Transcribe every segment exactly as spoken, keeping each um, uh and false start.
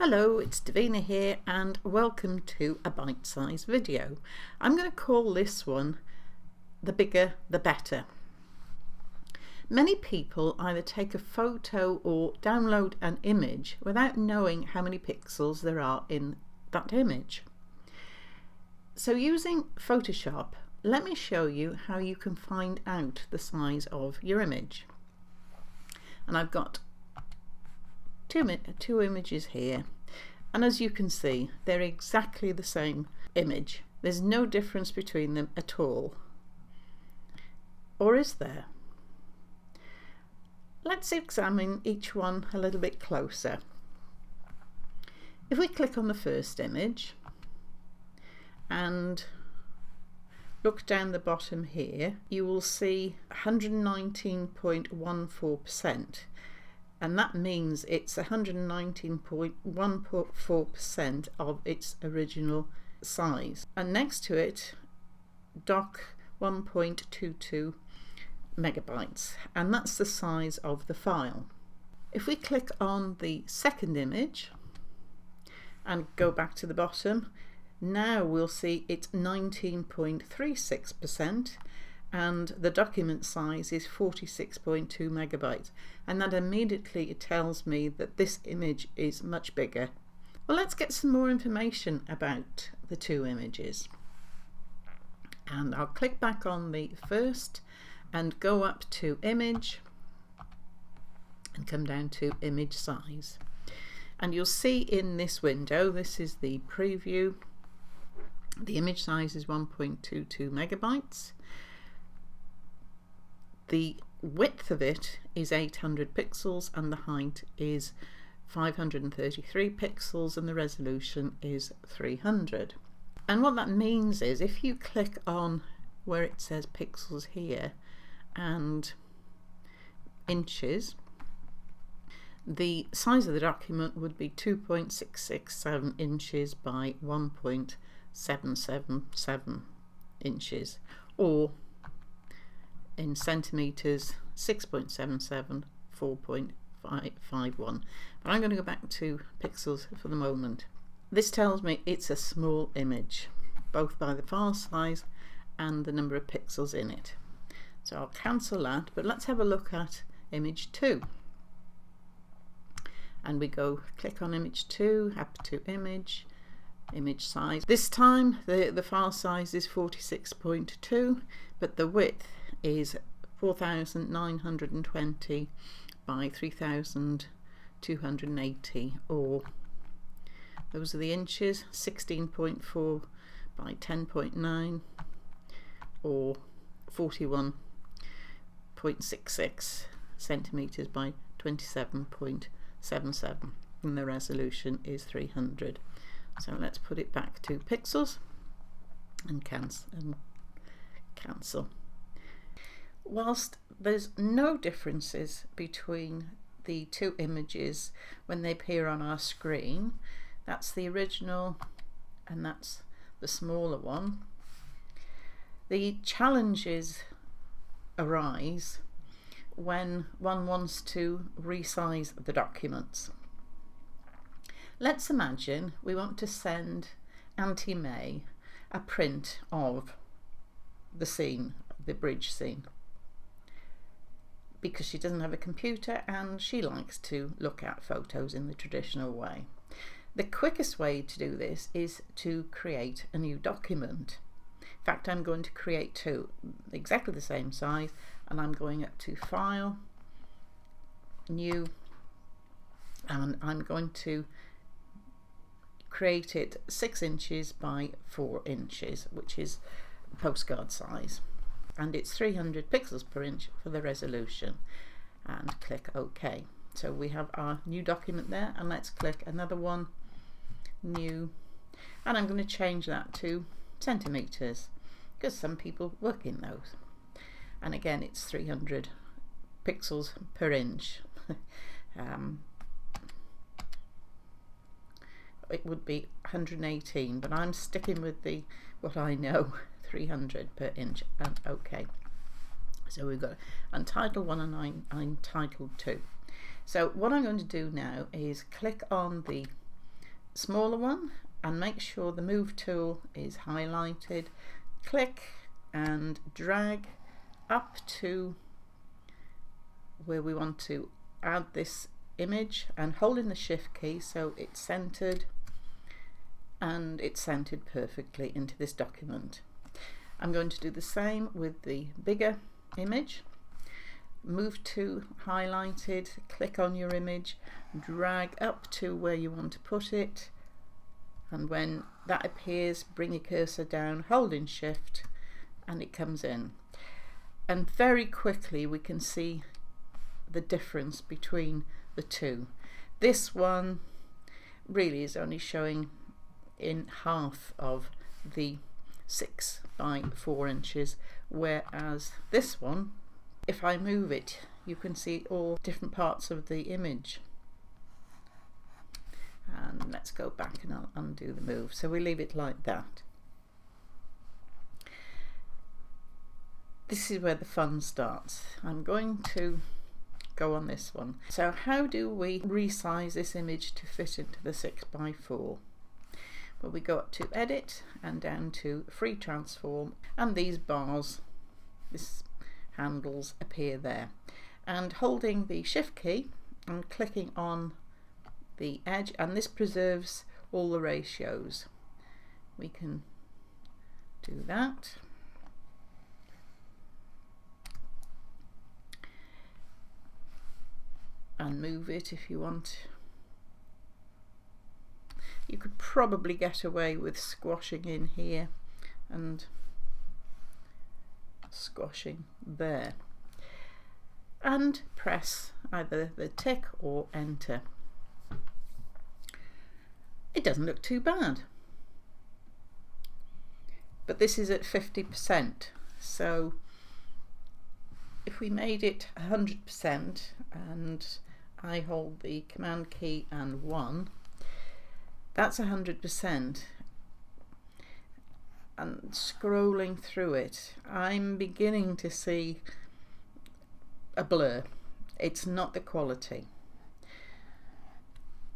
Hello, it's Davina here and welcome to a bite-sized video. I'm going to call this one The Bigger the Better. Many people either take a photo or download an image without knowing how many pixels there are in that image. So using Photoshop, let me show you how you can find out the size of your image. And I've got Two, two images here, and as you can see they're exactly the same image. There's no difference between them at all. Or is there? Let's examine each one a little bit closer. If we click on the first image and look down the bottom here, you will see one hundred nineteen point one four percent. And that means it's one hundred nineteen point one four percent of its original size. And next to it, doc one point two two megabytes, and that's the size of the file. If we click on the second image and go back to the bottom, now we'll see it's nineteen point three six percent. And the document size is forty-six point two megabytes, and that immediately tells me that this image is much bigger. Well, let's get some more information about the two images, and I'll click back on the first and go up to image and come down to image size, and you'll see in this window, this is the preview, the image size is one point two two megabytes. The width of it is eight hundred pixels and the height is five hundred thirty-three pixels and the resolution is three hundred. And what that means is if you click on where it says pixels here and inches, the size of the document would be two point six six seven inches by one point seven seven seven inches, or in centimetres six point seven seven, four point five five one. But I'm going to go back to pixels for the moment. This tells me it's a small image, both by the file size and the number of pixels in it. So I'll cancel that, but let's have a look at image two. And we go click on image two, up to image, image size. This time the, the file size is forty-six point two, but the width is four thousand nine hundred twenty by three thousand two hundred eighty, or those are the inches, sixteen point four by ten point nine, or forty-one point six six centimeters by twenty-seven point seven seven, and the resolution is three hundred. So let's put it back to pixels and cancel and cancel. Whilst there's no differences between the two images when they appear on our screen, that's the original and that's the smaller one, the challenges arise when one wants to resize the documents. Let's imagine we want to send Auntie May a print of the scene, the bridge scene, because she doesn't have a computer and she likes to look at photos in the traditional way. The quickest way to do this is to create a new document. In fact, I'm going to create two exactly the same size, and I'm going up to File, New, and I'm going to create it six inches by four inches, which is postcard size. And it's three hundred pixels per inch for the resolution, and click OK. So we have our new document there, and let's click another one, new, and I'm going to change that to centimeters because some people work in those, and again it's three hundred pixels per inch. um, it would be one hundred eighteen, but I'm sticking with the what I know, three hundred per inch, and OK. So we've got untitled one and untitled two. So what I'm going to do now is click on the smaller one and make sure the move tool is highlighted. Click and drag up to where we want to add this image and holding the shift key so it's centered, and it's centered perfectly into this document. I'm going to do the same with the bigger image. Move to highlighted, click on your image, drag up to where you want to put it, and when that appears bring your cursor down holding shift and it comes in. And very quickly we can see the difference between the two. This one really is only showing in half of the six by four inches, whereas this one, if I move it, you can see all different parts of the image. And let's go back and I'll undo the move. So we leave it like that. This is where the fun starts. I'm going to go on this one. So how do we resize this image to fit into the six by four? Well, we go up to Edit and down to Free Transform, and these bars, this handles appear there, and holding the shift key and clicking on the edge, and this preserves all the ratios. We can do that. And move it if you want. You could probably get away with squashing in here and squashing there, and press either the tick or enter. It doesn't look too bad, but this is at fifty percent, so if we made it one hundred percent and I hold the command key and one, that's one hundred percent. And scrolling through it, I'm beginning to see a blur. It's not the quality.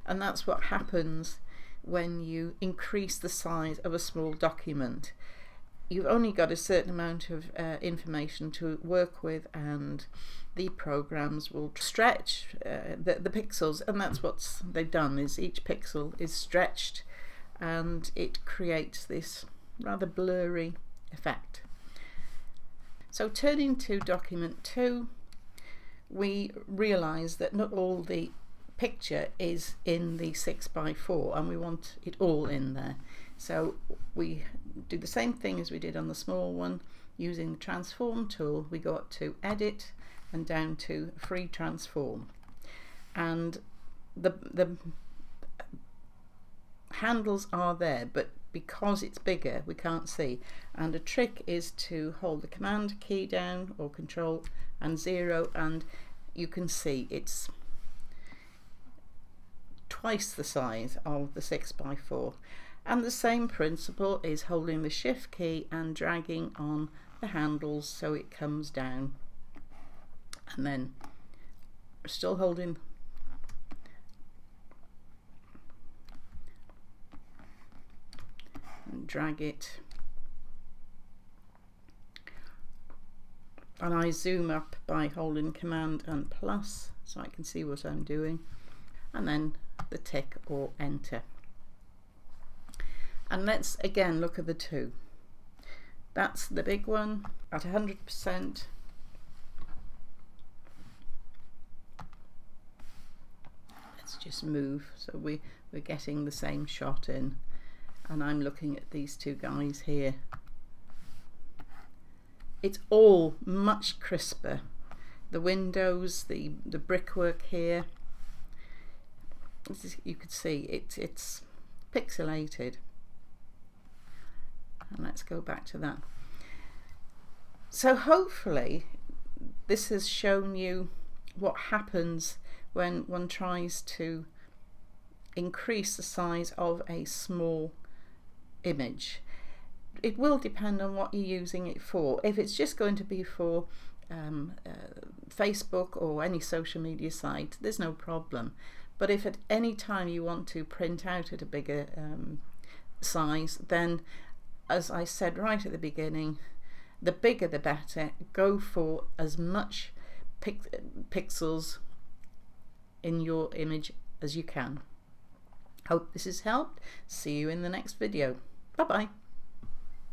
And that's what happens when you increase the size of a small document. You've only got a certain amount of uh, information to work with, and the programs will stretch uh, the, the pixels, and that's what they've done, is each pixel is stretched and it creates this rather blurry effect. So turning to document two, we realize that not all the picture is in the six by four, and we want it all in there. So we do the same thing as we did on the small one. Using the transform tool, we go up to Edit and down to Free Transform, and the the handles are there, but because it's bigger we can't see. And a trick is to hold the command key down or control and zero, and you can see it's twice the size of the six by four. And the same principle is holding the shift key and dragging on the handles so it comes down, and then still holding and drag it, and I zoom up by holding command and plus so I can see what I'm doing, and then the tick or enter. And let's again look at the two. That's the big one at one hundred percent, let's just move so we, we're getting the same shot in. And I'm looking at these two guys here. It's all much crisper. The windows, the, the brickwork here, is, you could see it, it's pixelated. And let's go back to that. So hopefully this has shown you what happens when one tries to increase the size of a small image. It will depend on what you're using it for. If it's just going to be for um, uh, Facebook or any social media site, there's no problem. But if at any time you want to print out at a bigger um, size, then as I said right at the beginning, the bigger the better. Go for as much pic pixels in your image as you can. Hope this has helped. See you in the next video. Bye bye.